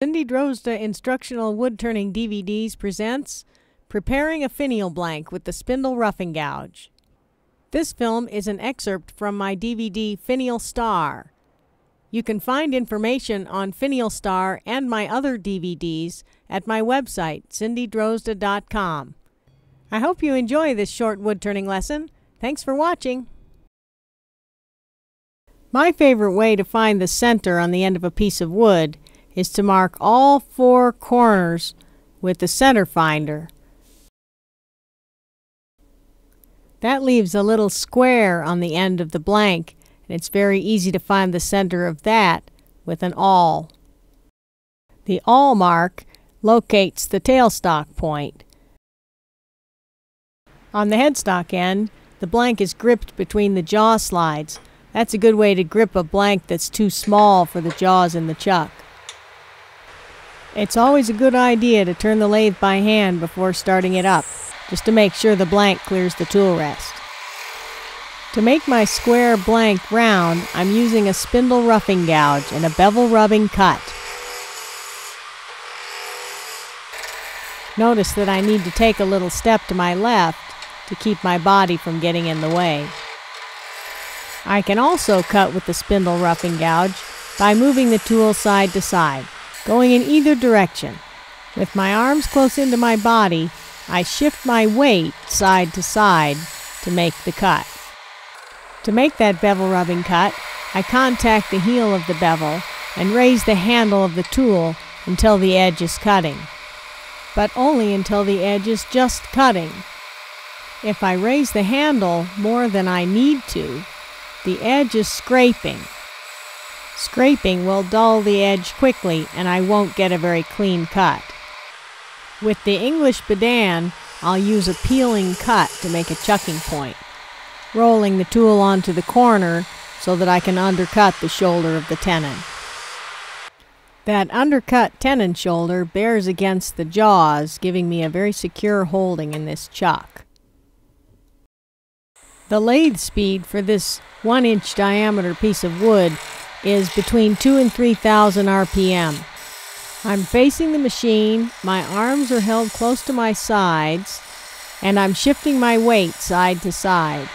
Cindy Drozda Instructional Wood Turning DVDs presents Preparing a Finial Blank with the Spindle Roughing Gouge. This film is an excerpt from my DVD Finial Star. You can find information on Finial Star and my other DVDs at my website, cindydrozda.com. I hope you enjoy this short wood turning lesson. Thanks for watching. My favorite way to find the center on the end of a piece of wood is to mark all four corners with the center finder. That leaves a little square on the end of the blank, and it's very easy to find the center of that with an awl. The awl mark locates the tailstock point. On the headstock end, the blank is gripped between the jaw slides. That's a good way to grip a blank that's too small for the jaws in the chuck. It's always a good idea to turn the lathe by hand before starting it up, just to make sure the blank clears the tool rest. To make my square blank round, I'm using a spindle roughing gouge and a bevel rubbing cut. Notice that I need to take a little step to my left to keep my body from getting in the way. I can also cut with the spindle roughing gouge by moving the tool side to side, going in either direction. With my arms close into my body, I shift my weight side to side to make the cut. To make that bevel rubbing cut, I contact the heel of the bevel and raise the handle of the tool until the edge is cutting, but only until the edge is just cutting. If I raise the handle more than I need to, the edge is scraping. Scraping will dull the edge quickly, and I won't get a very clean cut. With the English bedan, I'll use a peeling cut to make a chucking point, rolling the tool onto the corner so that I can undercut the shoulder of the tenon. That undercut tenon shoulder bears against the jaws, giving me a very secure holding in this chuck. The lathe speed for this 1-inch diameter piece of wood is between 2,000 and 3,000 RPM. I'm facing the machine, my arms are held close to my sides, and I'm shifting my weight side to side.